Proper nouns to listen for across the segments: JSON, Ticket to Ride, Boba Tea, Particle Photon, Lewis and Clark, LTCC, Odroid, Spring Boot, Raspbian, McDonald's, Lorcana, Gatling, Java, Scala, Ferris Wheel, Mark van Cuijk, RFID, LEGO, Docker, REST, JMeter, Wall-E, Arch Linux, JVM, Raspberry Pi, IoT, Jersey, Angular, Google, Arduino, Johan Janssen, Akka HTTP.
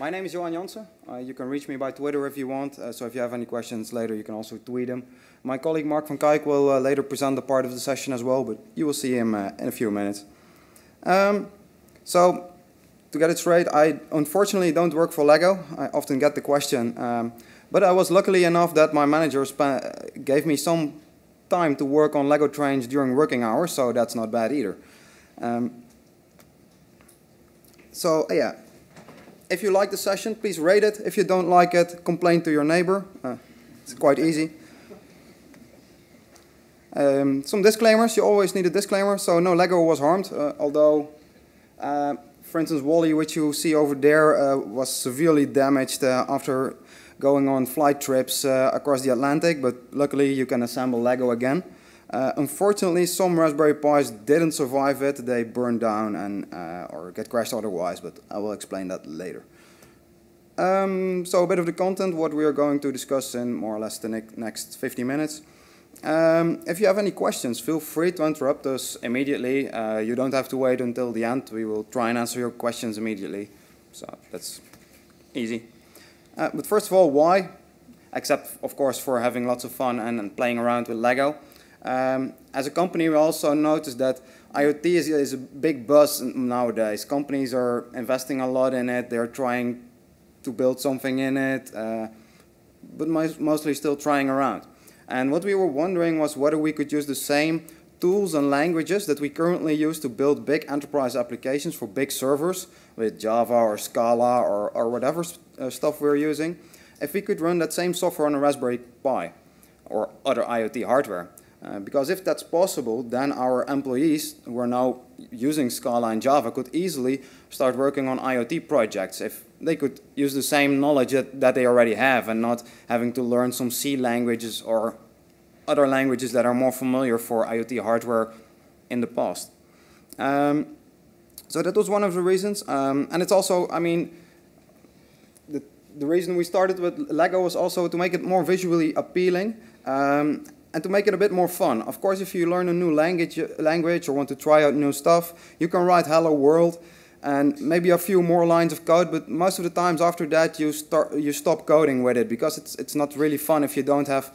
My name is Johan Janssen. You can reach me by Twitter if you want, so if you have any questions later you can also tweet them. My colleague Mark van Cuijk will later present a part of the session as well, but you will see him in a few minutes. So to get it straight, I unfortunately don't work for LEGO. I often get the question, but I was lucky enough that my manager gave me some time to work on LEGO trains during working hours, so that's not bad either. So yeah. If you like the session, please rate it. If you don't like it, complain to your neighbor. It's quite easy. Some disclaimers. You always need a disclaimer. So no LEGO was harmed, although, for instance, Wall-E, which you see over there, was severely damaged after going on flight trips across the Atlantic. But luckily, you can assemble LEGO again. Unfortunately, some Raspberry Pis didn't survive it. They burned down and or get crashed otherwise, but I will explain that later. So a bit of the content, what we are going to discuss in more or less the next 50 minutes. If you have any questions, feel free to interrupt us immediately. You don't have to wait until the end. We will try and answer your questions immediately. So that's easy. But first of all, why? Except, of course, for having lots of fun and playing around with LEGO. As a company, we also noticed that IoT is a big buzz nowadays. Companies are investing a lot in it. They're trying to build something in it, but mostly still trying around. And what we were wondering was whether we could use the same tools and languages that we currently use to build big enterprise applications for big servers with Java or Scala or whatever stuff we're using, if we could run that same software on a Raspberry Pi or other IoT hardware. Because if that's possible, then our employees who are now using Scala and Java could easily start working on IoT projects if they could use the same knowledge that they already have and not having to learn some C languages or other languages that are more familiar for IoT hardware in the past. So that was one of the reasons. And it's also, I mean, the reason we started with LEGO was also to make it more visually appealing. And to make it a bit more fun. Of course, if you learn a new language or want to try out new stuff, you can write hello world and maybe a few more lines of code, but most of the times after that you stop coding with it because it's not really fun if you don't have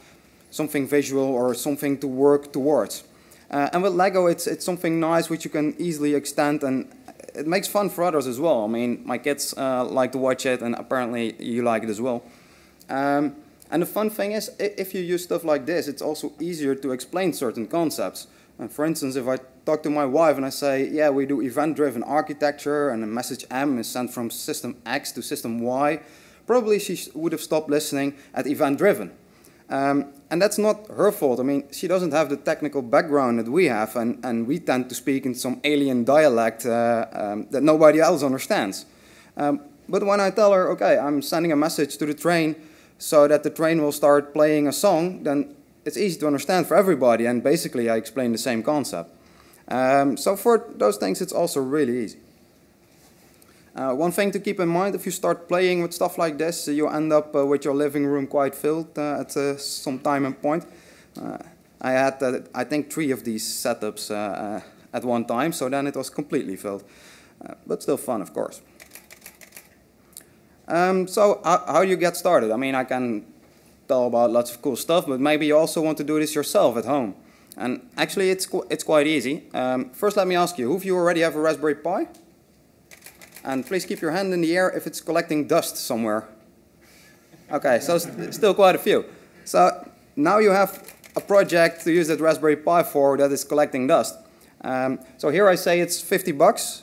something visual or something to work towards. And with LEGO it's something nice which you can easily extend, and it makes fun for others as well. I mean, my kids like to watch it, and apparently you like it as well. And the fun thing is, if you use stuff like this, it's also easier to explain certain concepts. And for instance, if I talk to my wife and I say, yeah, we do event-driven architecture, and the message M is sent from system X to system Y, probably she would have stopped listening at event-driven. And that's not her fault. I mean, she doesn't have the technical background that we have, and we tend to speak in some alien dialect that nobody else understands. But when I tell her, okay, I'm sending a message to the train, so that the train will start playing a song, then it's easy to understand for everybody, and basically I explain the same concept. So for those things it's also really easy. One thing to keep in mind, if you start playing with stuff like this, you end up with your living room quite filled at some time and point. I had, I think, 3 of these setups at one time, so then it was completely filled. But still fun, of course. So how do you get started? I mean, I can tell about lots of cool stuff, but maybe you also want to do this yourself at home. And actually, it's quite easy. First, let me ask you, who of you already have a Raspberry Pi? And please keep your hand in the air if it's collecting dust somewhere. Okay, so still quite a few. So now you have a project to use that Raspberry Pi for that is collecting dust. So here I say it's $50.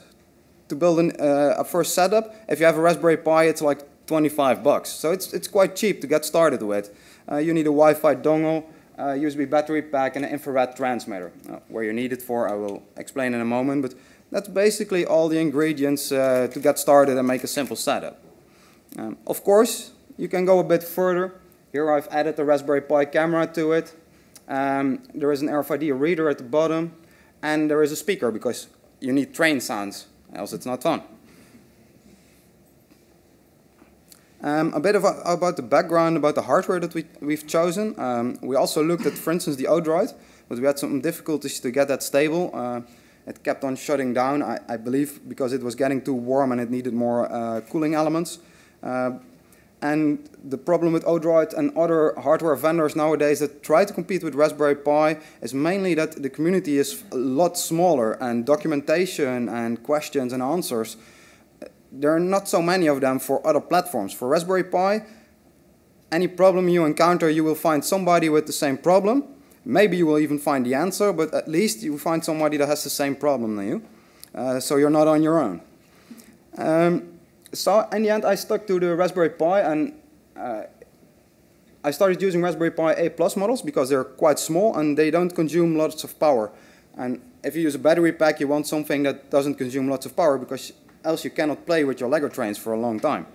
To build a first setup. If you have a Raspberry Pi, it's like $25. So it's quite cheap to get started with. You need a Wi-Fi dongle, USB battery pack, and an infrared transmitter. Where you need it for, I will explain in a moment. But that's basically all the ingredients to get started and make a simple setup. Of course, you can go a bit further. Here I've added the Raspberry Pi camera to it. There is an RFID reader at the bottom, and there is a speaker because you need train sounds. Else it's not fun. A bit about the background, about the hardware that we've chosen. We also looked at, for instance, the Odroid, but we had some difficulties to get that stable. It kept on shutting down, I believe, because it was getting too warm and it needed more cooling elements. And the problem with Odroid and other hardware vendors nowadays that try to compete with Raspberry Pi is mainly that the community is a lot smaller, and documentation and questions and answers, there are not so many of them for other platforms. For Raspberry Pi, any problem you encounter, you will find somebody with the same problem. Maybe you will even find the answer, but at least you will find somebody that has the same problem than you. So you're not on your own. So in the end, I stuck to the Raspberry Pi, and I started using Raspberry Pi A+ models because they're quite small and they don't consume lots of power. And if you use a battery pack, you want something that doesn't consume lots of power, because else you cannot play with your LEGO trains for a long time.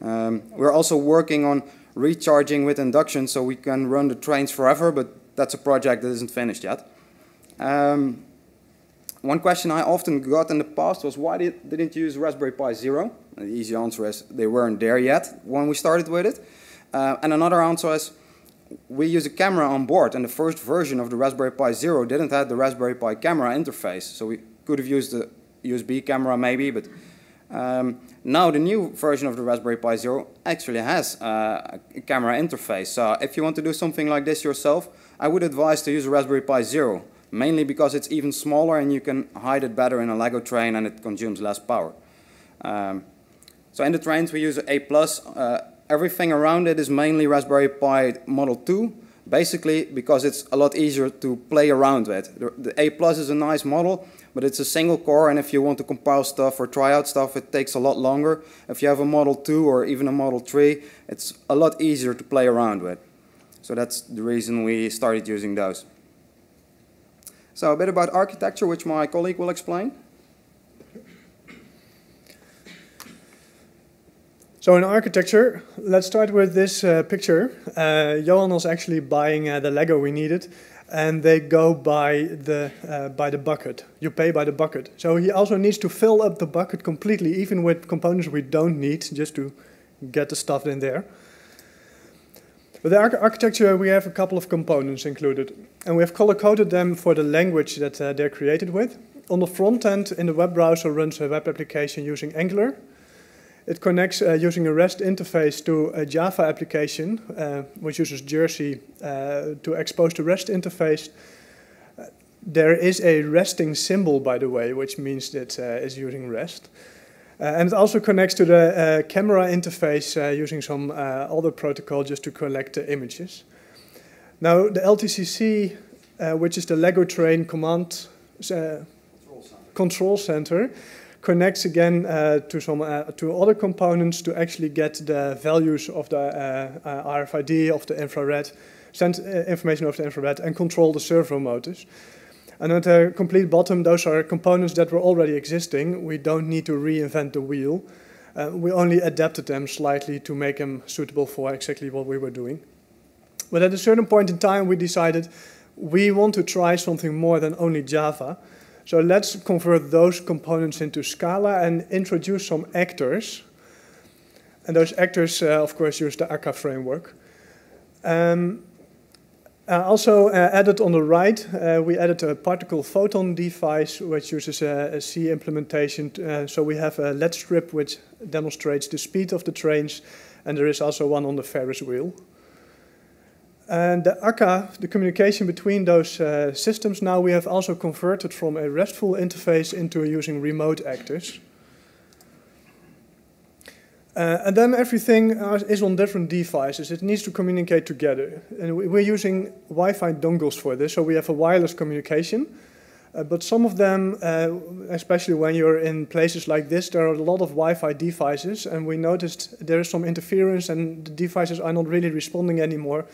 We're also working on recharging with induction so we can run the trains forever, but that's a project that isn't finished yet. One question I often got in the past was, why didn't you use Raspberry Pi Zero? And the easy answer is, they weren't there yet when we started with it. And another answer is, we use a camera on board, and the first version of the Raspberry Pi Zero didn't have the Raspberry Pi camera interface, so we could have used the USB camera maybe, but now the new version of the Raspberry Pi Zero actually has a camera interface. So if you want to do something like this yourself, I would advise to use a Raspberry Pi Zero. Mainly because it's even smaller and you can hide it better in a LEGO train, and it consumes less power. So in the trains we use A+. Everything around it is mainly Raspberry Pi Model 2, basically because it's a lot easier to play around with. The A+ is a nice model, but it's a single core, and if you want to compile stuff or try out stuff, it takes a lot longer. If you have a Model 2 or even a Model 3, it's a lot easier to play around with. So that's the reason we started using those. So a bit about architecture, which my colleague will explain. So in architecture, let's start with this picture. Johan was actually buying the LEGO we needed, and they go by the bucket. You pay by the bucket. So he also needs to fill up the bucket completely, even with components we don't need, just to get the stuff in there. With the architecture, we have a couple of components included, and we have color-coded them for the language that they're created with. On the front end, in the web browser, runs a web application using Angular. It connects using a REST interface to a Java application, which uses Jersey to expose the REST interface. There is a resting symbol, by the way, which means that it's using REST. And it also connects to the camera interface using some other protocol just to collect the images. Now the LTCC, which is the LEGO train command control center, connects again to other components to actually get the values of the RFID, of the infrared, send information of the infrared, and control the servo motors. And at the complete bottom, those are components that were already existing. We don't need to reinvent the wheel. We only adapted them slightly to make them suitable for exactly what we were doing. But at a certain point in time, we decided we want to try something more than only Java. So let's convert those components into Scala and introduce some actors. And those actors, of course, use the Akka framework. Also added on the right, we added a particle photon device, which uses a C implementation. So we have a LED strip which demonstrates the speed of the trains, and there is also one on the Ferris wheel. And the Akka, the communication between those systems, now we have also converted from a RESTful interface into using remote actors. And then everything is on different devices. It needs to communicate together. And we're using Wi-Fi dongles for this, so we have a wireless communication. But some of them, especially when you're in places like this, there are a lot of Wi-Fi devices, and we noticed there is some interference, and the devices are not really responding anymore.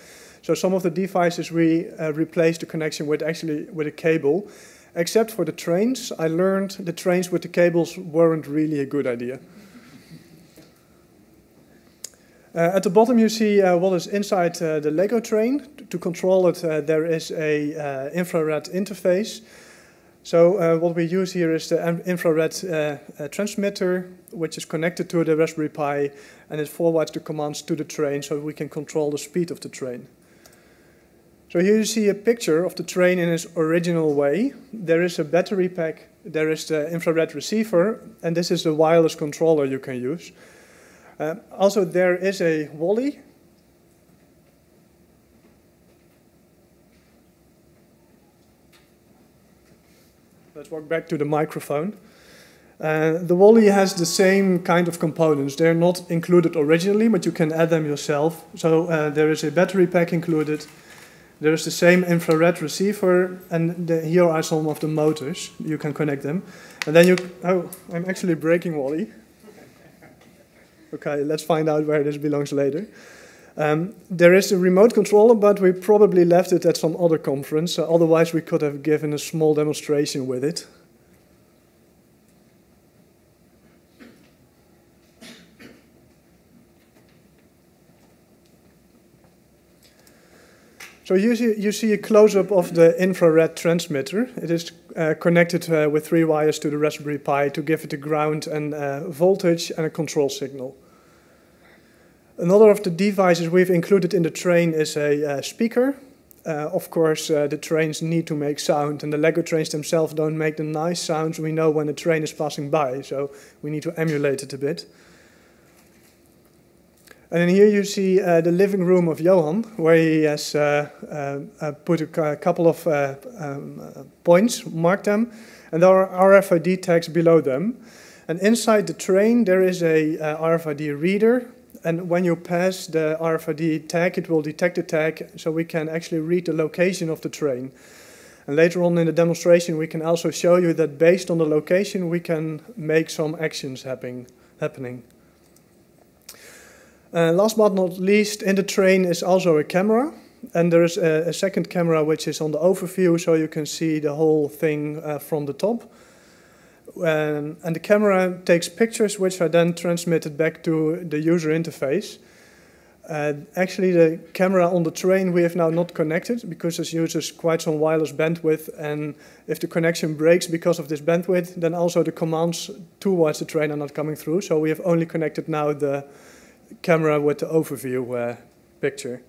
So some of the devices we replaced the connection with actually with a cable. Except for the trains, I learned the trains with the cables weren't really a good idea. At the bottom you see what is inside the LEGO train. To control it there is a infrared interface. So what we use here is the infrared transmitter, which is connected to the Raspberry Pi, and it forwards the commands to the train so we can control the speed of the train. So here you see a picture of the train in its original way. There is a battery pack, there is the infrared receiver, and this is the wireless controller you can use. Also, there is a Wall-E. Let's walk back to the microphone. The Wall-E has the same kind of components. They're not included originally, but you can add them yourself. So there is a battery pack included. There is the same infrared receiver, and here are some of the motors. You can connect them. And then you, oh, I'm actually breaking Wall-E. Okay, let's find out where this belongs later. There is a remote controller, but we probably left it at some other conference. So otherwise, we could have given a small demonstration with it. So you see a close-up of the infrared transmitter. It is connected with 3 wires to the Raspberry Pi to give it a ground and voltage and a control signal. Another of the devices we've included in the train is a speaker. Of course, the trains need to make sound, and the LEGO trains themselves don't make the nice sounds we know when a train is passing by, so we need to emulate it a bit. And then here you see the living room of Johan, where he has put a couple of points, marked them, and there are RFID tags below them. And inside the train there is a RFID reader, and when you pass the RFID tag, it will detect the tag, so we can actually read the location of the train. And later on in the demonstration we can also show you that based on the location we can make some actions happening. Last but not least, in the train is also a camera, and there is a second camera which is on the overview, so you can see the whole thing from the top. And the camera takes pictures which are then transmitted back to the user interface. Actually, the camera on the train we have now not connected because it uses quite some wireless bandwidth, and if the connection breaks because of this bandwidth, then also the commands towards the train are not coming through, so we have only connected now the camera with the overview picture.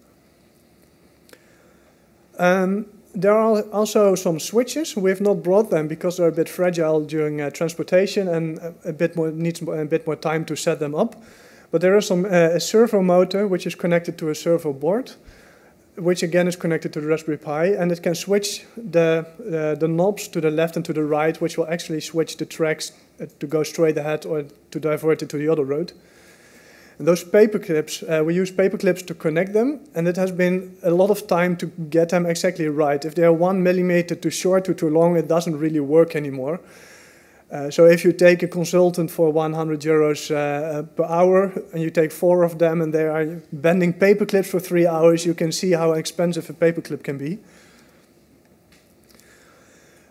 There are also some switches. We have not brought them because they're a bit fragile during transportation, and needs a bit more time to set them up. But there is a servo motor which is connected to a servo board, which again is connected to the Raspberry Pi, and it can switch the knobs to the left and to the right, which will actually switch the tracks to go straight ahead or to divert it to the other road. And those paper clips, we use paper clips to connect them, and it has been a lot of time to get them exactly right. If they are 1 millimeter too short or too long, it doesn't really work anymore. So if you take a consultant for 100 euros per hour, and you take 4 of them, and they are bending paper clips for 3 hours, you can see how expensive a paper clip can be.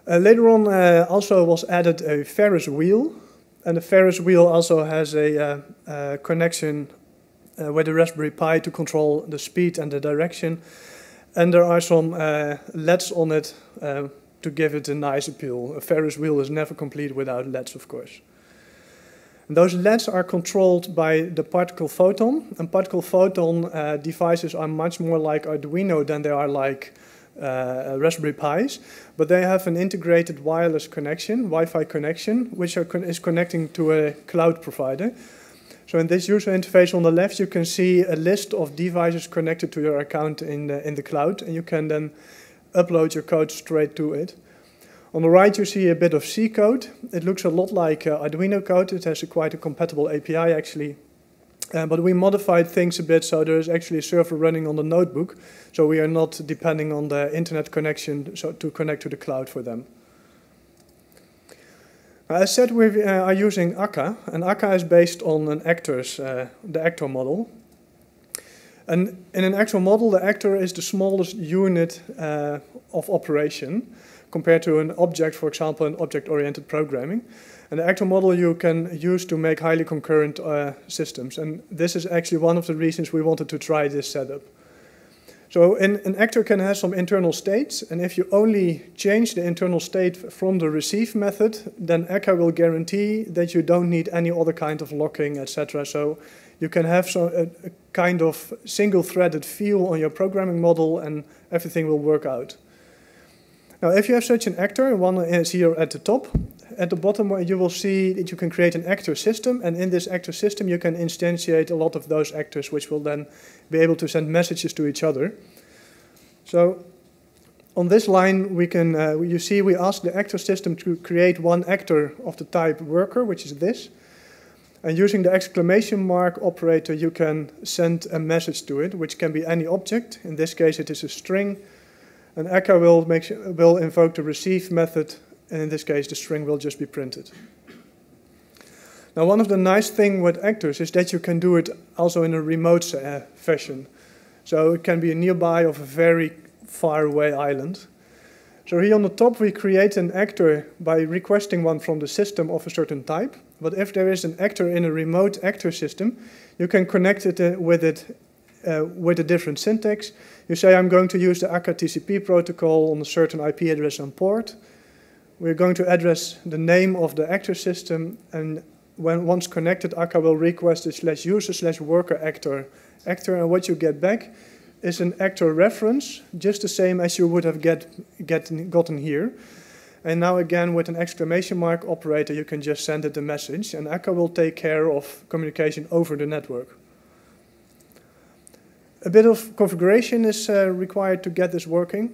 Later on also was added a Ferris wheel. And the Ferris wheel also has a connection with the Raspberry Pi to control the speed and the direction. And there are some LEDs on it to give it a nice appeal. A Ferris wheel is never complete without LEDs, of course. And those LEDs are controlled by the Particle Photon. And Particle Photon devices are much more like Arduino than they are like Raspberry Pis, but they have an integrated wireless connection, Wi-Fi connection, which is connecting to a cloud provider. So in this user interface on the left, you can see a list of devices connected to your account in the cloud, and you can then upload your code straight to it. On the right, you see a bit of C code. It looks a lot like Arduino code. It has quite a compatible API, actually. But we modified things a bit, so there is actually a server running on the notebook, so we are not depending on the internet connection to connect to the cloud for them. As said, we are using Akka, and Akka is based on an the actor model. And in an actor model, the actor is the smallest unit of operation compared to an object, for example, in object-oriented programming. And the actor model you can use to make highly concurrent systems. And this is actually one of the reasons we wanted to try this setup. So an actor can have some internal states, and if you only change the internal state from the receive method, then Akka will guarantee that you don't need any other kind of locking, etc. So you can have a kind of single-threaded feel on your programming model, and everything will work out. Now, if you have such an actor, one is here at the top. At the bottom, you will see that you can create an actor system, and in this actor system, you can instantiate a lot of those actors, which will then be able to send messages to each other. So, on this line, we can you see we ask the actor system to create one actor of the type worker, which is this, and using the exclamation mark operator, you can send a message to it, which can be any object. In this case, it is a string, and Akka will invoke the receive method. And in this case, the string will just be printed. Now, one of the nice things with actors is that you can do it also in a remote fashion. So it can be nearby or a very far away island. So here on the top, we create an actor by requesting one from the system of a certain type. But if there is an actor in a remote actor system, you can connect it with a different syntax. You say, I'm going to use the Akka HTTP protocol on a certain IP address and port. We're going to address the name of the actor system, and when once connected, Akka will request the /user/worker actor, and what you get back is an actor reference, just the same as you would have gotten here. And now again, with an exclamation mark operator, you can just send it a message, and Akka will take care of communication over the network. A bit of configuration is required to get this working.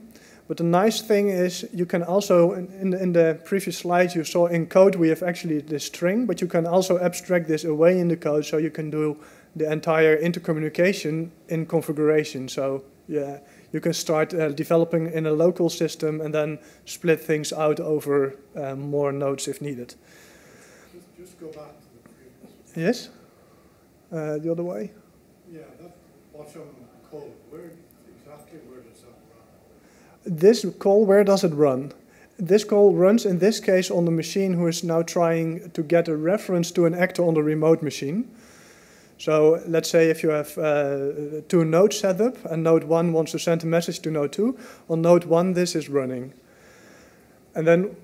But the nice thing is you can also, in the previous slide you saw in code, we have actually this string, but you can also abstract this away in the code so you can do the entire intercommunication in configuration. So yeah, you can start developing in a local system and then split things out over more nodes if needed. Just go back to the previous. Yes? The other way? Yeah, that bottom code, where does that? This call, where does it run? This call runs in this case on the machine who is now trying to get a reference to an actor on the remote machine. So let's say if you have two nodes set up and node 1 wants to send a message to node 2, on node 1 this is running. And then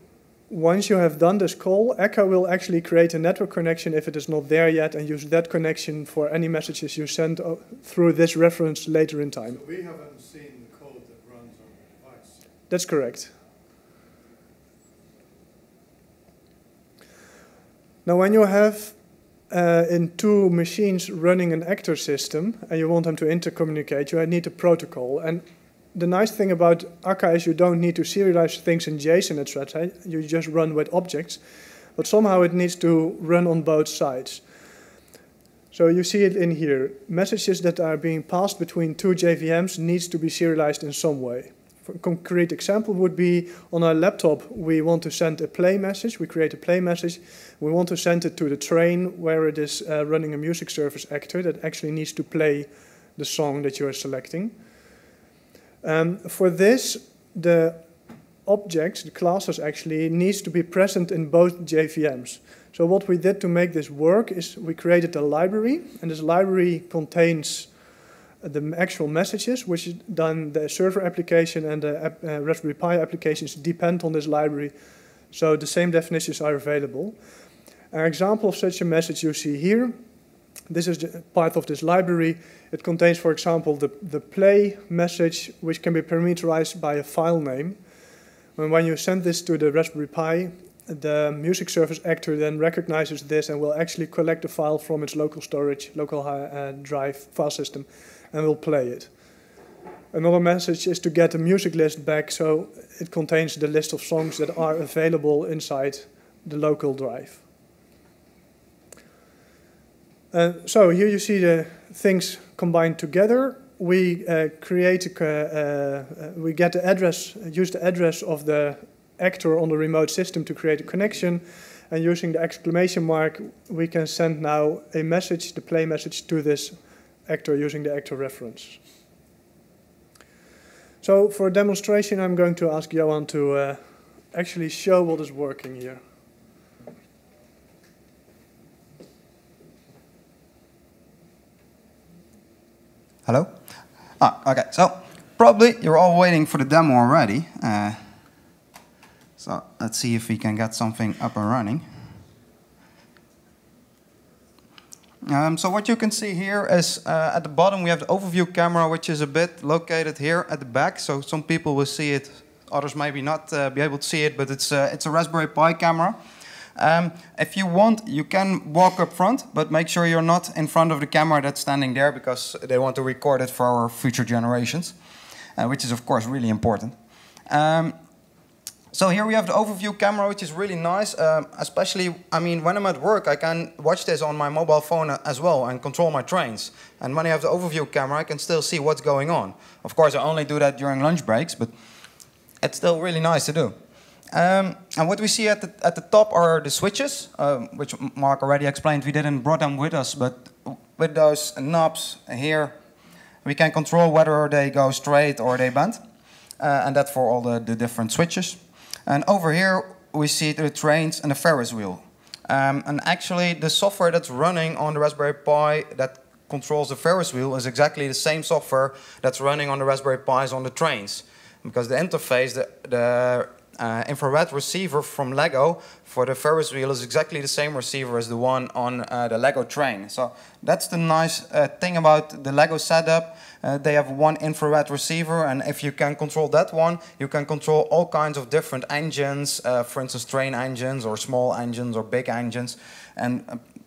once you have done this call, Akka will actually create a network connection if it is not there yet and use that connection for any messages you send through this reference later in time. So we haven't seen. That's correct. Now, when you have in two machines running an actor system and you want them to intercommunicate, you need a protocol. And the nice thing about Akka is you don't need to serialize things in JSON, etc. You just run with objects. But somehow it needs to run on both sides. So you see it in here. Messages that are being passed between two JVMs needs to be serialized in some way. A concrete example would be on our laptop, we want to send a play message, we create a play message, we want to send it to the train where it is running a music service actor that actually needs to play the song that you are selecting. For this, the objects, the classes actually, needs to be present in both JVMs. So what we did to make this work is we created a library, and this library contains the actual messages, which then the server application and the Raspberry Pi applications depend on this library, so the same definitions are available. An example of such a message you see here. This is the part of this library. It contains, for example, the play message, which can be parameterized by a file name. And when you send this to the Raspberry Pi, the music service actor then recognizes this and will actually collect the file from its local storage, local drive file system, and will play it. Another message is to get the music list back, so it contains the list of songs that are available inside the local drive. So here you see the things combined together. We use the address of the actor on the remote system to create a connection, and using the exclamation mark, we can send now a message, the play message, to this actor using the actor reference. So for a demonstration, I'm going to ask Johan to actually show what is working here. Hello? Okay, so probably you're all waiting for the demo already. So let's see if we can get something up and running. So what you can see here is at the bottom we have the overview camera, which is a bit located here at the back. So some people will see it others maybe not be able to see it, but it's a Raspberry Pi camera. If you want, you can walk up front, but make sure you're not in front of the camera that's standing there, because they want to record it for our future generations, which is of course really important. So here we have the overview camera, which is really nice, especially, I mean, when I'm at work, I can watch this on my mobile phone as well and control my trains. And when I have the overview camera, I can still see what's going on. Of course, I only do that during lunch breaks, but it's still really nice to do. And what we see at the top are the switches, which Mark already explained. We didn't brought them with us, but with those knobs here, we can control whether they go straight or they bend. And that for all the different switches. And over here, we see the trains and the Ferris wheel. And actually, the software that's running on the Raspberry Pi that controls the Ferris wheel is exactly the same software that's running on the Raspberry Pis on the trains. Because the interface, the infrared receiver from LEGO for the Ferris wheel is exactly the same receiver as the one on the LEGO train. So that's the nice thing about the LEGO setup. They have one infrared receiver, and if you can control that one, you can control all kinds of different engines, for instance train engines or small engines or big engines, and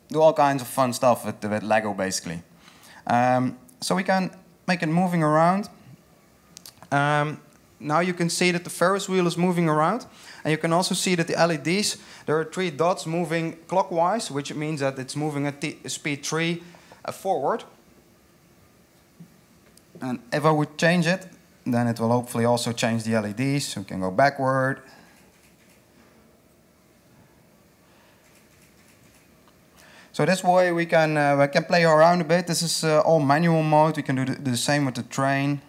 do all kinds of fun stuff with LEGO basically. So we can make it moving around. Now you can see that the Ferris wheel is moving around, and you can also see that the LEDs, there are 3 dots moving clockwise, which means that it's moving at speed 3 forward. And if I would change it, then it will hopefully also change the LEDs, so we can go backward. So this way we can play around a bit. This is all manual mode. We can do the same with the train.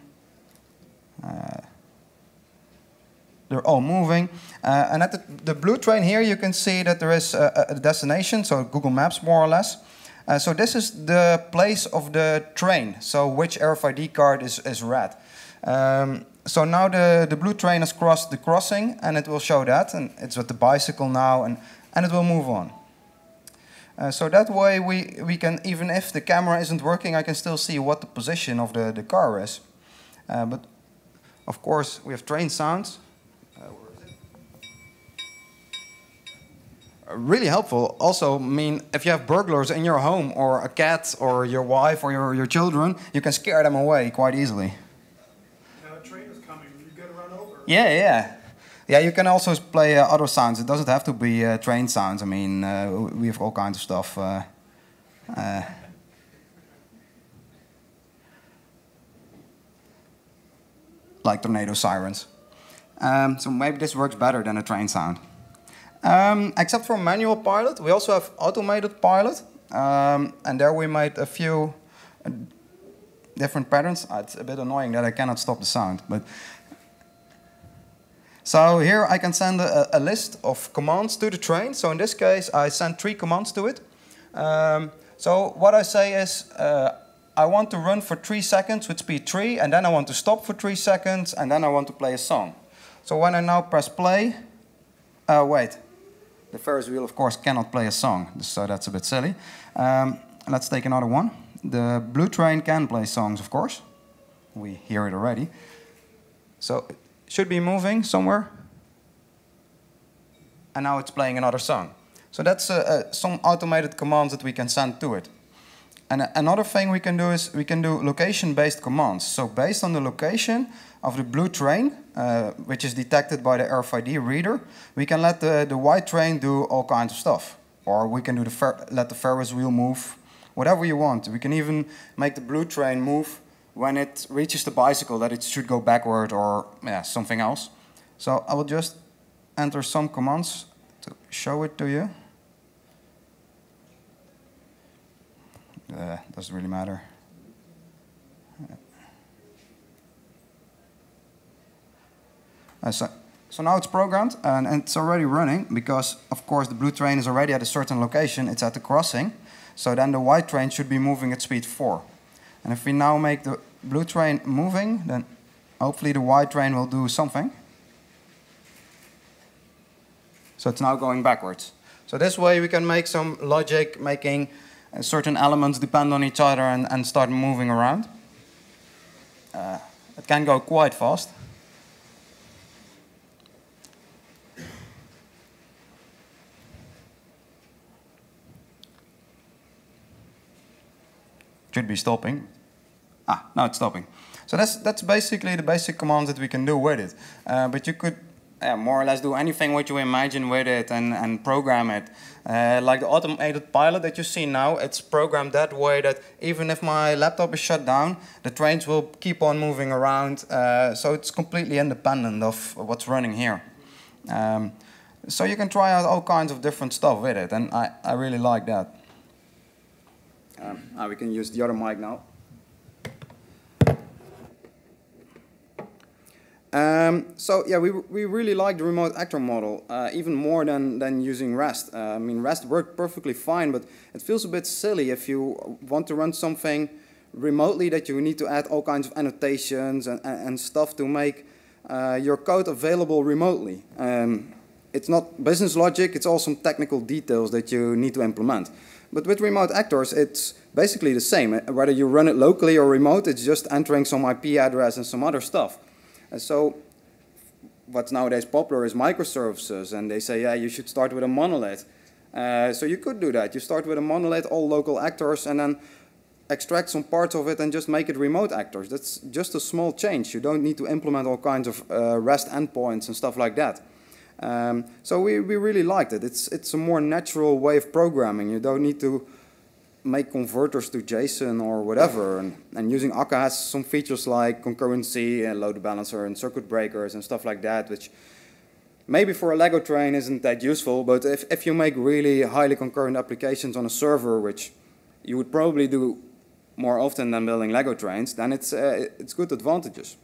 They're all moving. And at the blue train here, you can see that there is a destination, so Google Maps more or less. So this is the place of the train, so which RFID card is read. So now the blue train has crossed the crossing, and it will show that, and it's with the bicycle now, and it will move on. So that way we can, even if the camera isn't working, I can still see what the position of the car is. But of course we have train sounds. Really helpful. Also, I mean, if you have burglars in your home, or a cat, or your wife, or your children, you can scare them away quite easily. Now a train is coming, you get run over. Yeah, yeah. Yeah, you can also play other sounds. It doesn't have to be train sounds. I mean, we have all kinds of stuff. Like tornado sirens. So maybe this works better than a train sound. Except for manual pilot, we also have automated pilot, and there we made a few different patterns. It's a bit annoying that I cannot stop the sound, but so here I can send a list of commands to the train. So in this case, I send 3 commands to it. So what I say is, I want to run for 3 seconds with speed 3, and then I want to stop for 3 seconds, and then I want to play a song. So when I now press play, wait. The Ferris wheel, of course, cannot play a song, so that's a bit silly. Let's take another one. The blue train can play songs, of course. We hear it already. So it should be moving somewhere. And now it's playing another song. So that's some automated commands that we can send to it. And another thing we can do is we can do location-based commands. So based on the location of the blue train, which is detected by the RFID reader, we can let the white train do all kinds of stuff. Or we can do let the Ferris wheel move, whatever you want. We can even make the blue train move when it reaches the bicycle, that it should go backward or yeah, something else. So I will just enter some commands to show it to you. Doesn't really matter. So now it's programmed and it's already running because, of course, the blue train is already at a certain location. It's at the crossing. So then the white train should be moving at speed 4. And if we now make the blue train moving, then hopefully the white train will do something. So it's now going backwards. So this way we can make some logic making certain elements depend on each other and start moving around. It can go quite fast. should be stopping. Ah, now it's stopping. So that's basically the basic commands that we can do with it. But you could more or less do anything what you imagine with it and program it. Like the automated pilot that you see now, it's programmed that way that even if my laptop is shut down, the trains will keep on moving around. So it's completely independent of what's running here. So you can try out all kinds of different stuff with it, and I really like that. We can use the other mic now. So yeah, we really like the remote actor model, even more than using REST. I mean, REST worked perfectly fine, but it feels a bit silly if you want to run something remotely that you need to add all kinds of annotations and stuff to make your code available remotely. It's not business logic, it's all some technical details that you need to implement. But with remote actors, it's basically the same. Whether you run it locally or remote, it's just entering some IP address and some other stuff. So what's nowadays popular is microservices, and they say, yeah, you should start with a monolith. So you could do that. You start with a monolith, all local actors, and then extract some parts of it and just make it remote actors. That's just a small change. You don't need to implement all kinds of REST endpoints and stuff like that. So we really liked it. It's a more natural way of programming. You don't need to make converters to JSON or whatever. And using Akka has some features like concurrency and load balancer and circuit breakers and stuff like that, which maybe for a LEGO train isn't that useful, but if you make really highly concurrent applications on a server, which you would probably do more often than building LEGO trains, then it's good advantages.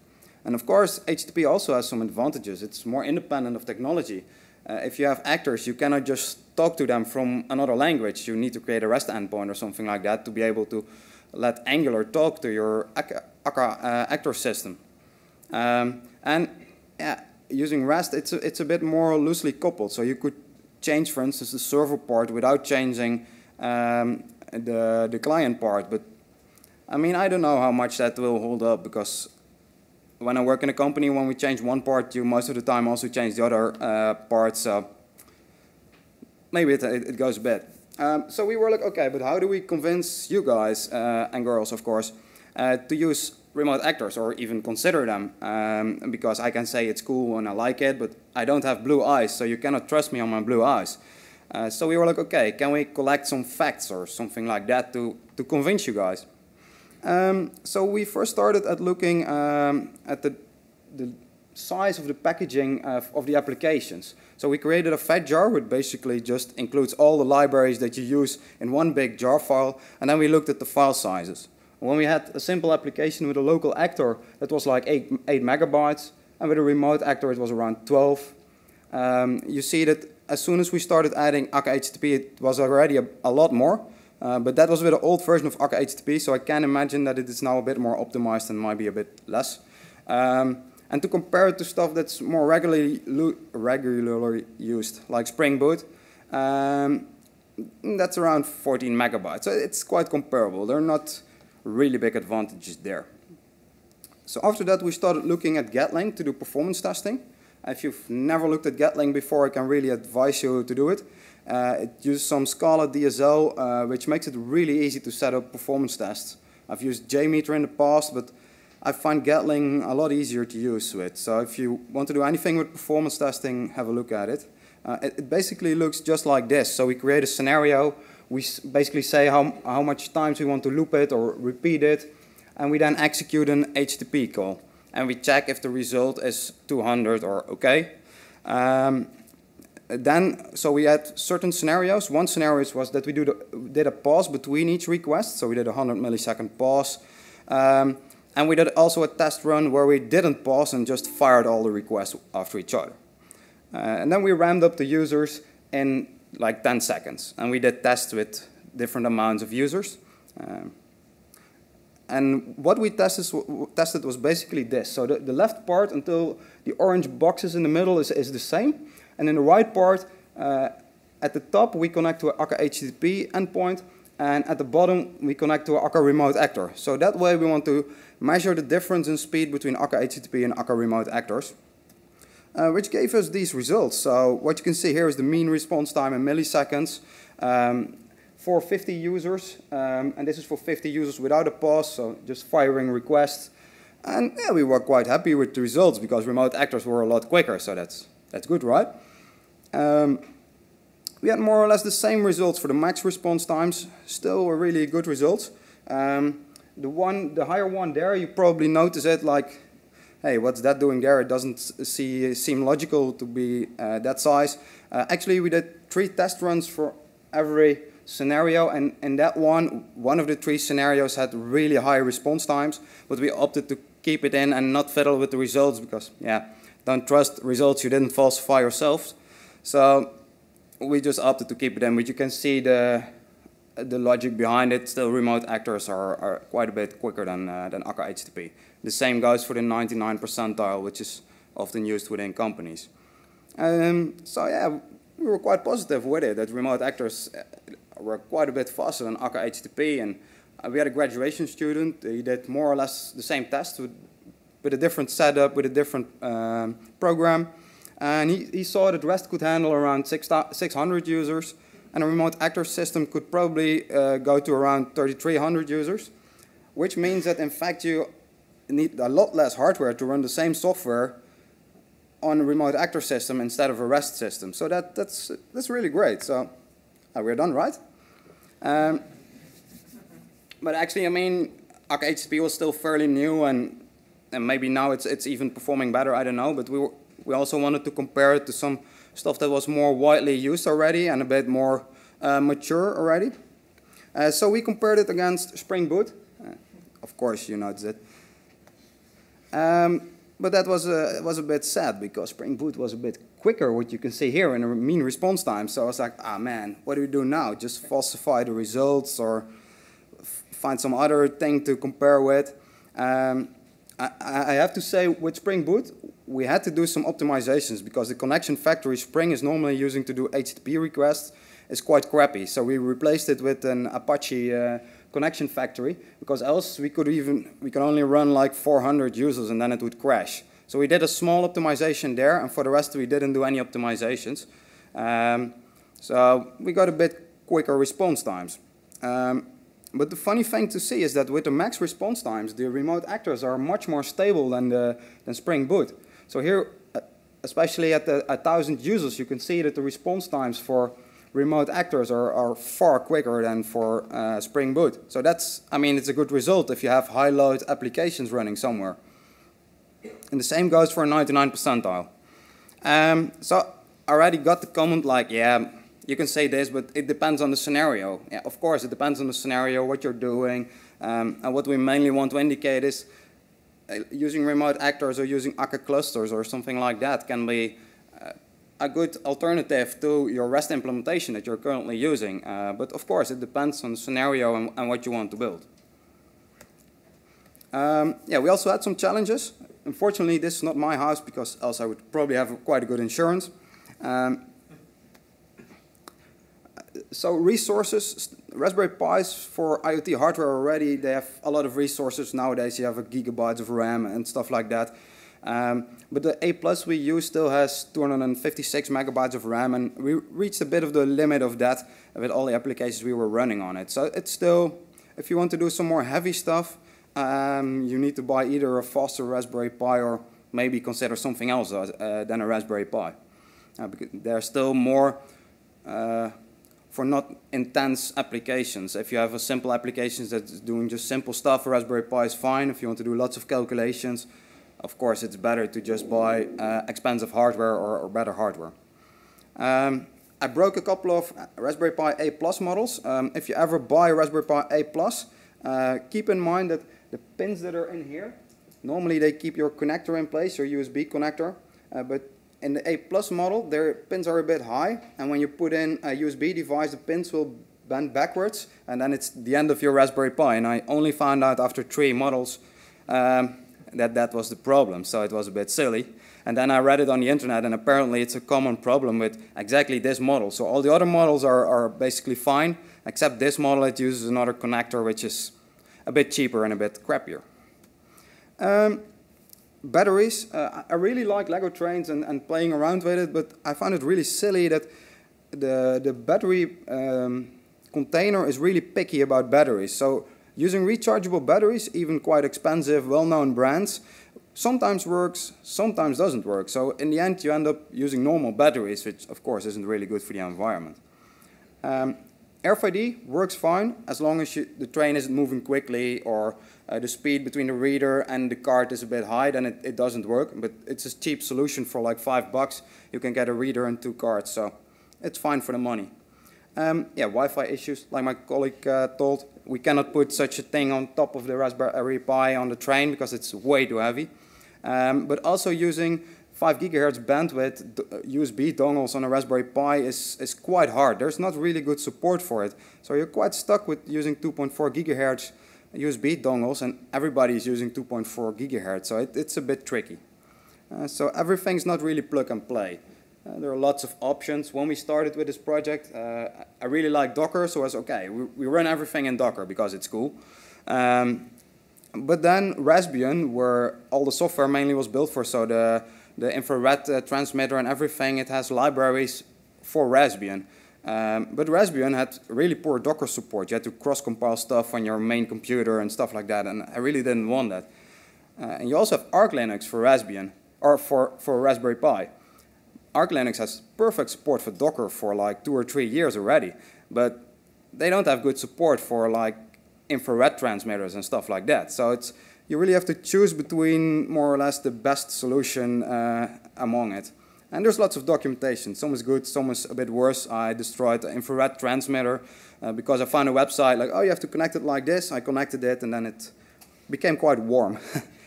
And of course, HTTP also has some advantages. It's more independent of technology. If you have actors, you cannot just talk to them from another language. You need to create a REST endpoint or something like that to be able to let Angular talk to your Akka actor system. And yeah, using REST, it's a bit more loosely coupled. So you could change, for instance, the server part without changing the client part. But I mean, I don't know how much that will hold up, because when I work in a company, when we change one part, you most of the time also change the other parts. So maybe it goes a bit. So we were like, okay, but how do we convince you guys and girls, of course, to use remote actors or even consider them? Because I can say it's cool and I like it, but I don't have blue eyes, so you cannot trust me on my blue eyes. So we were like, okay, can we collect some facts or something like that to convince you guys? So we first started at looking at the size of the packaging of the applications. So we created a fat jar, which basically just includes all the libraries that you use in one big jar file, and then we looked at the file sizes. And when we had a simple application with a local actor, that was like 8 megabytes, and with a remote actor it was around 12. You see that as soon as we started adding Akka HTTP, it was already a lot more. But that was with an old version of Akka HTTP, so I can imagine that it is now a bit more optimized and might be a bit less. And to compare it to stuff that's more regularly used, like Spring Boot, that's around 14 megabytes. So it's quite comparable. There are not really big advantages there. So after that, we started looking at Gatling to do performance testing. If you've never looked at Gatling before, I can really advise you to do it. It uses some Scala DSL, which makes it really easy to set up performance tests. I've used JMeter in the past, but I find Gatling a lot easier to use with. So if you want to do anything with performance testing, have a look at it. It basically looks just like this. So we create a scenario. We basically say how much times we want to loop it or repeat it. And we then execute an HTTP call. And we check if the result is 200 or OK. So we had certain scenarios. One scenario was that we did a pause between each request. So we did a 100-millisecond pause. And we did also a test run where we didn't pause and just fired all the requests after each other. And then we ramped up the users in like 10 seconds. And we did tests with different amounts of users. And what we tested was basically this. So the left part until the orange boxes in the middle is the same. And in the right part, at the top, we connect to an Akka HTTP endpoint. And at the bottom, we connect to an Akka remote actor. So that way, we want to measure the difference in speed between Akka HTTP and Akka remote actors, which gave us these results. So what you can see here is the mean response time in milliseconds. for 50 users, and this is for 50 users without a pause, so just firing requests. And yeah, we were quite happy with the results because remote actors were a lot quicker, so that's good, right? We had more or less the same results for the max response times, still a really good result. The higher one there, you probably notice it like, hey, what's that doing there? It doesn't seem logical to be that size. Actually, we did 3 test runs for every scenario, and in that one of the 3 scenarios had really high response times, but we opted to keep it in and not fiddle with the results because, yeah, don't trust results you didn't falsify yourselves. So we just opted to keep it in, but you can see the logic behind it. Still, remote actors are quite a bit quicker than Akka HTTP. The same goes for the 99 percentile, which is often used within companies. So yeah, we were quite positive with it, that remote actors were quite a bit faster than Akka HTTP, and we had a graduation student. He did more or less the same test with a different setup, with a different program, and he saw that REST could handle around 600 users, and a remote actor system could probably go to around 3,300 users, which means that in fact you need a lot less hardware to run the same software on a remote actor system instead of a REST system. So that's really great. So we're done, right? But actually, I mean, Akka HTTP was still fairly new, and maybe now it's even performing better. I don't know, but we also wanted to compare it to some stuff that was more widely used already and a bit more mature already. So we compared it against Spring Boot. Of course, you noticed it. But that was a bit sad because Spring Boot was a bit quicker, what you can see here, in a mean response time. So I was like, ah man, what do we do now? Just falsify the results or find some other thing to compare with. I have to say, with Spring Boot, we had to do some optimizations because the connection factory Spring is normally using to do HTTP requests is quite crappy. So we replaced it with an Apache connection factory, because else we could only run like 400 users and then it would crash. So we did a small optimization there, and for the rest we didn't do any optimizations. So we got a bit quicker response times. But the funny thing to see is that with the max response times, the remote actors are much more stable than Spring Boot. So here, especially at 1,000 users, you can see that the response times for remote actors are far quicker than for Spring Boot. So that's, I mean, it's a good result if you have high load applications running somewhere. And the same goes for 99 percentile. So I already got the comment like, yeah, you can say this, but it depends on the scenario. Yeah, of course, it depends on the scenario, what you're doing, and what we mainly want to indicate is using remote actors or using Akka clusters or something like that can be a good alternative to your REST implementation that you're currently using. But of course, it depends on the scenario and what you want to build. Yeah, we also had some challenges. Unfortunately, this is not my house because else I would probably have quite a good insurance. So resources, Raspberry Pis for IoT hardware already, they have a lot of resources nowadays. You have a gigabytes of RAM and stuff like that. But the A+ we use still has 256 megabytes of RAM, and we reached a bit of the limit of that with all the applications we were running on it. So it's still, if you want to do some more heavy stuff, you need to buy either a faster Raspberry Pi or maybe consider something else than a Raspberry Pi. Because there are still more... for not intense applications. If you have a simple application that's doing just simple stuff, Raspberry Pi is fine. If you want to do lots of calculations, of course it's better to just buy expensive hardware or better hardware. I broke a couple of Raspberry Pi A+ models. If you ever buy a Raspberry Pi A+, keep in mind that the pins that are in here, normally they keep your connector in place, your USB connector, but in the A+ model, their pins are a bit high, and when you put in a USB device, the pins will bend backwards, and then it's the end of your Raspberry Pi. And I only found out after 3 models that was the problem, so it was a bit silly. And then I read it on the internet, and apparently it's a common problem with exactly this model. So all the other models are basically fine, except this model, it uses another connector, which is a bit cheaper and a bit crappier. Batteries, I really like LEGO trains and playing around with it, but I found it really silly that the battery container is really picky about batteries. So using rechargeable batteries, even quite expensive, well-known brands, sometimes works, sometimes doesn't work. So in the end, you end up using normal batteries, which of course isn't really good for the environment. RFID works fine as long as the train isn't moving quickly, or the speed between the reader and the cart is a bit high, then it doesn't work. But it's a cheap solution for like $5. You can get a reader and 2 carts, so it's fine for the money. Yeah, Wi-Fi issues, like my colleague told, we cannot put such a thing on top of the Raspberry Pi on the train because it's way too heavy. But also using 5 gigahertz bandwidth USB dongles on a Raspberry Pi is quite hard. There's not really good support for it. So you're quite stuck with using 2.4 gigahertz USB dongles, and everybody is using 2.4 gigahertz. So it's a bit tricky. So everything's not really plug and play. There are lots of options. When we started with this project, I really like Docker. So I was okay, we run everything in Docker because it's cool. But then Raspbian, where all the software mainly was built for, so the infrared transmitter and everything, it has libraries for Raspbian. But Raspbian had really poor Docker support. You had to cross-compile stuff on your main computer and stuff like that, and I really didn't want that. And you also have Arch Linux for Raspbian, or for Raspberry Pi. Arch Linux has perfect support for Docker for like 2 or 3 years already, but they don't have good support for like infrared transmitters and stuff like that. So it's, you really have to choose between more or less the best solution among it. And there's lots of documentation. Some is good, some is a bit worse. I destroyed the infrared transmitter because I found a website like, oh, you have to connect it like this. I connected it and then it became quite warm.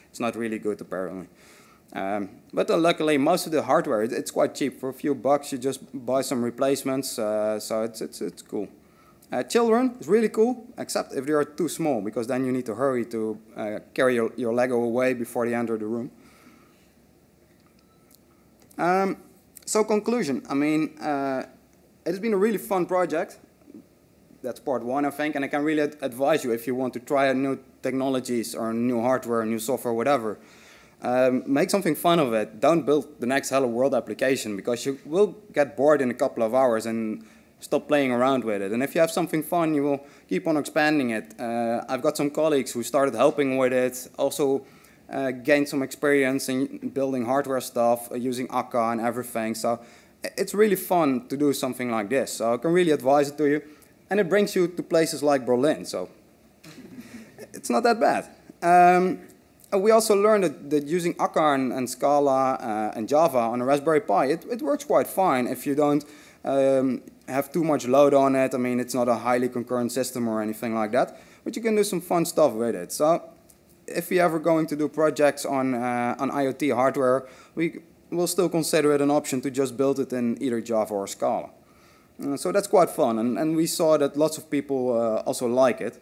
It's not really good apparently. But luckily, most of the hardware, it's quite cheap. For a few bucks, you just buy some replacements, so it's cool. Children is really cool, except if they are too small, because then you need to hurry to carry your Lego away before they enter the room. So conclusion, I mean, it has been a really fun project. That's part 1, I think, and I can really advise you if you want to try new technologies or new hardware, new software, whatever. Make something fun of it. Don't build the next Hello World application, because you will get bored in a couple of hours and stop playing around with it. And if you have something fun, you will keep on expanding it. I've got some colleagues who started helping with it, also gained some experience in building hardware stuff, using Akka and everything. So it's really fun to do something like this. So I can really advise it to you. And it brings you to places like Berlin, so it's not that bad. We also learned that using Akka and Scala and Java on a Raspberry Pi, it works quite fine if you don't have too much load on it. I mean, it's not a highly concurrent system or anything like that, but you can do some fun stuff with it. So if you're ever going to do projects on IoT hardware, we will still consider it an option to just build it in either Java or Scala. So that's quite fun, and we saw that lots of people also like it.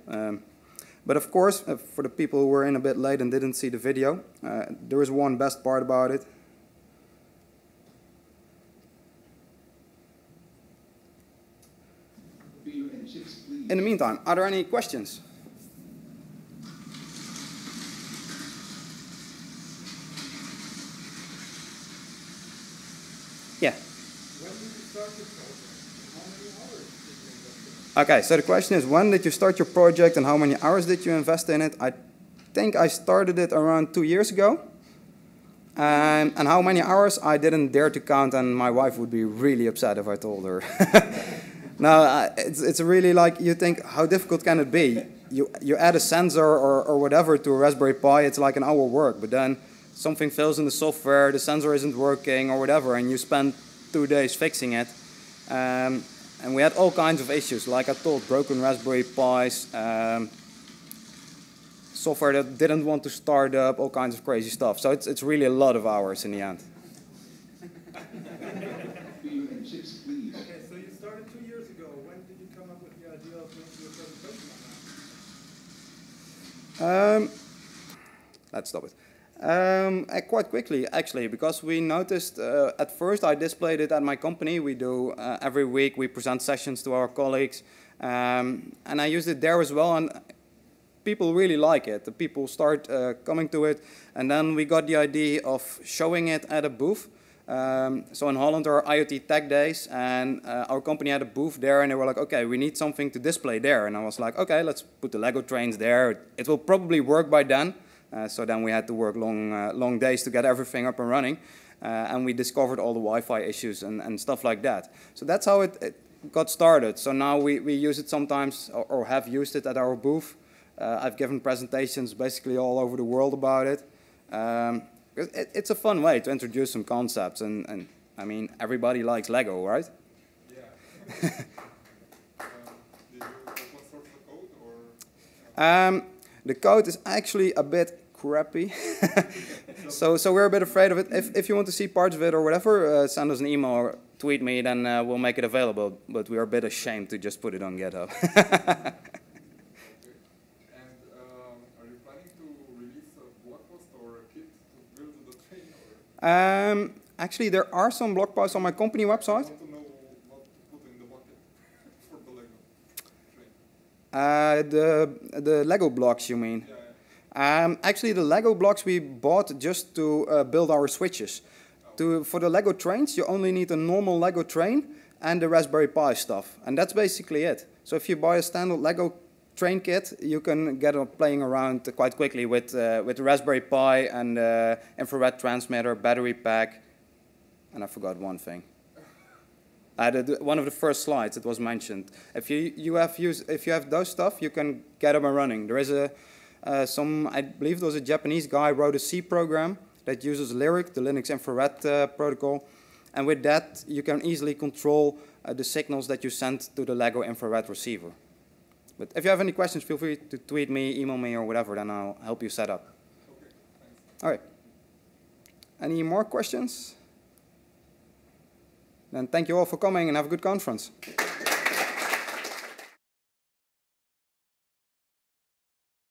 But of course, for the people who were in a bit late and didn't see the video, there is one best part about it. In the meantime, are there any questions? Yeah. When did you start the project? How many hours did you invest in it? Okay, so the question is, when did you start your project and how many hours did you invest in it? I think I started it around 2 years ago. And how many hours? I didn't dare to count, and my wife would be really upset if I told her. Now, it's really like, you think, how difficult can it be? You add a sensor or whatever to a Raspberry Pi, it's like an hour work, but then something fails in the software, the sensor isn't working or whatever, and you spend 2 days fixing it. And we had all kinds of issues, like I told, broken Raspberry Pis, software that didn't want to start up, all kinds of crazy stuff. So it's really a lot of hours in the end. Let's stop it. Quite quickly, actually, because we noticed at first I displayed it at my company. We do every week, we present sessions to our colleagues, and I used it there as well, and people really like it. The people start coming to it, and then we got the idea of showing it at a booth. So in Holland there are IoT tech days, and our company had a booth there, and they were like, okay, we need something to display there. And I was like, okay, let's put the LEGO trains there. It will probably work by then. So then we had to work long days to get everything up and running. And we discovered all the Wi-Fi issues and stuff like that. So that's how it got started. So now we use it sometimes, or have used it at our booth. I've given presentations basically all over the world about it. It's a fun way to introduce some concepts, and I mean, everybody likes LEGO, right? Yeah. Did you have what sort of code, or? The code is actually a bit crappy, so we're a bit afraid of it. If you want to see parts of it or whatever, send us an email or tweet me, then we'll make it available. But we are a bit ashamed to just put it on GitHub. Actually, there are some blog posts on my company website. I want to know what to put in the bucket for the LEGO train. The LEGO blocks, you mean? Yeah, yeah. Actually, the LEGO blocks we bought just to build our switches. Oh. For the LEGO trains, you only need a normal LEGO train and the Raspberry Pi stuff. And that's basically it. So if you buy a standard LEGO train kit, you can get playing around quite quickly with Raspberry Pi and infrared transmitter, battery pack, and I forgot one thing. One of the first slides it was mentioned. If you have those stuff, you can get them running. There is I believe there was a Japanese guy wrote a C program that uses LYRIC, the Linux infrared protocol, and with that you can easily control the signals that you send to the LEGO infrared receiver. But if you have any questions, feel free to tweet me, email me, or whatever, then I'll help you set up. Okay, thanks. All right. Any more questions? Then thank you all for coming, and have a good conference.